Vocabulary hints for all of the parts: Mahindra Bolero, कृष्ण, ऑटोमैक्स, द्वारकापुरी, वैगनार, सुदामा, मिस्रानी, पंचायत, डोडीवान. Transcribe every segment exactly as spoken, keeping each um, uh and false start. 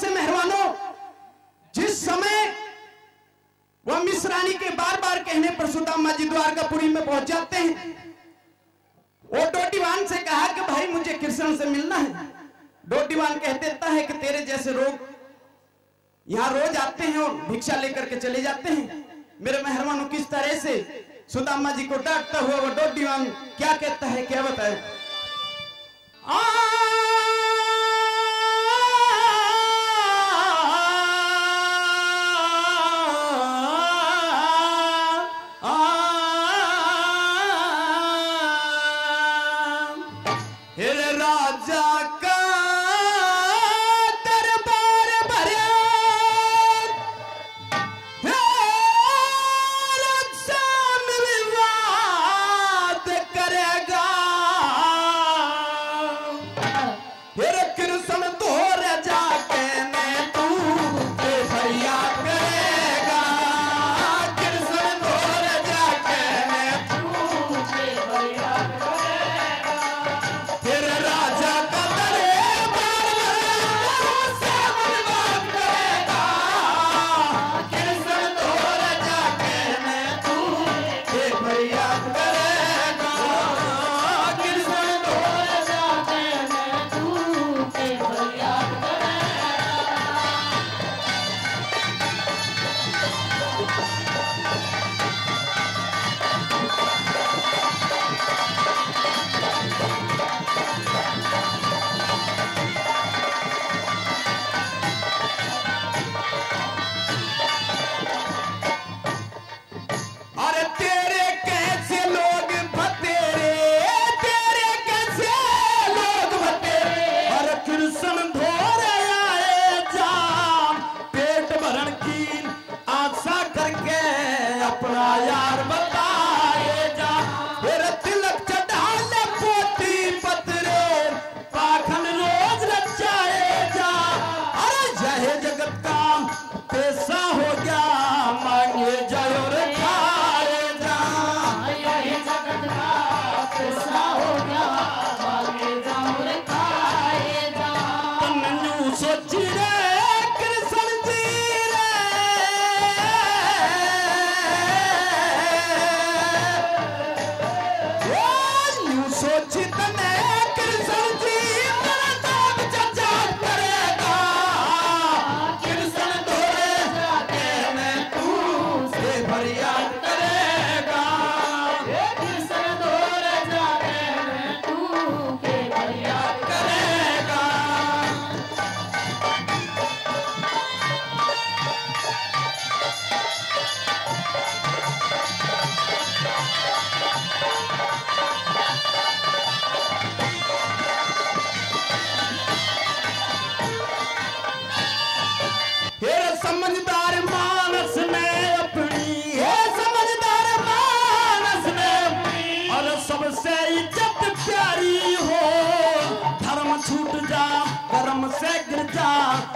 से मेहरवानों, जिस समय वह मिस्रानी के बार बार कहने पर सुदामा जी द्वारकापुरी में पहुंच जाते हैं, वो डोडीवान से कहा कि भाई मुझे कृष्ण से मिलना है। डोडीवान कह देता है कि तेरे जैसे लोग यहाँ रोज आते हैं और भिक्षा लेकर के चले जाते हैं। मेरे मेहरवानों, किस तरह से सुदामा जी को डांटता हुआ वो डोडीवान क्या कहता है, क्या बताए।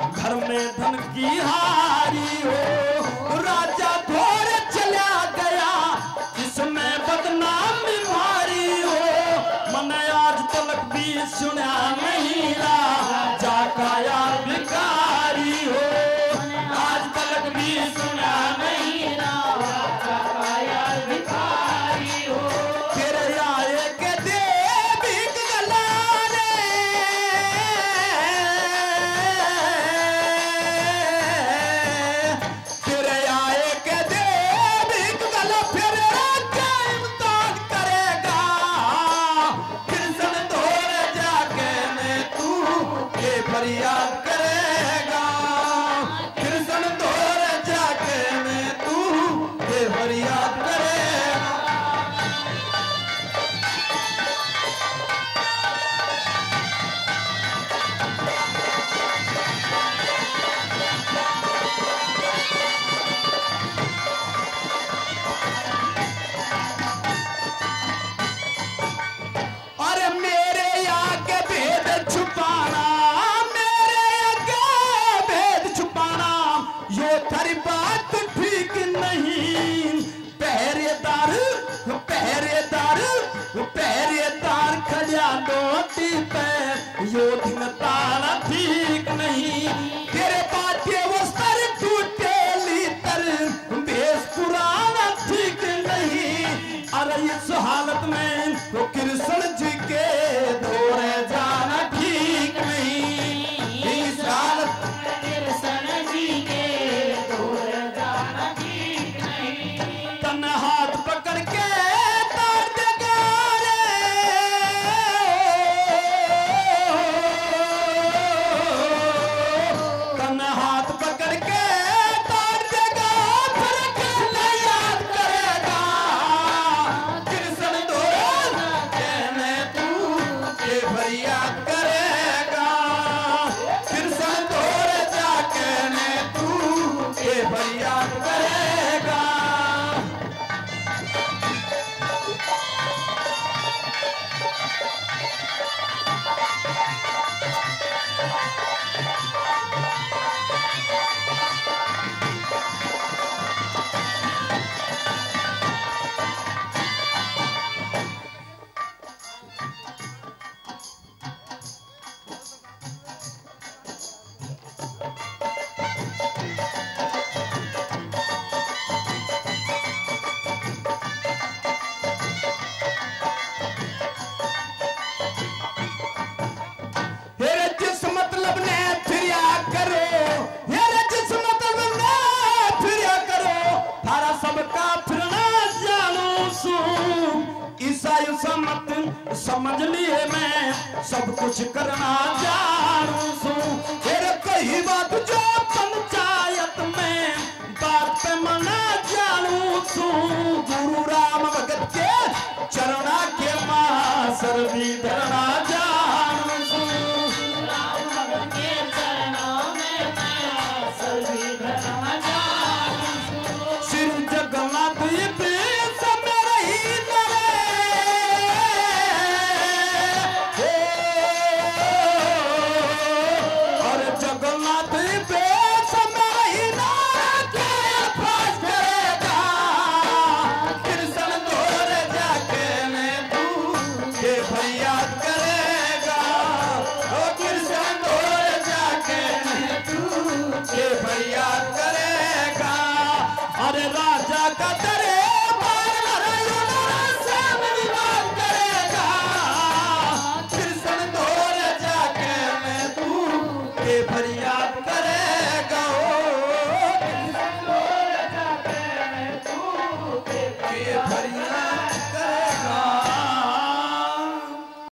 घर में धन की हारी हो, राजा घोर चला गया जिसमें बदनामी भारी हो। मन आज तलक भी सुना नहीं राजा का यार भिखारी हो, आज तलक भी सुना नहीं राजा का यार भिखारी हो। फिर आए के तारा ठीक नहीं। समझ लिए मैं सब कुछ करना जानू सू। फिर कही बात जो पंचायत में बात पे मना जानू सू। गुरु राम भगत के चरणा के मां सर भी धरना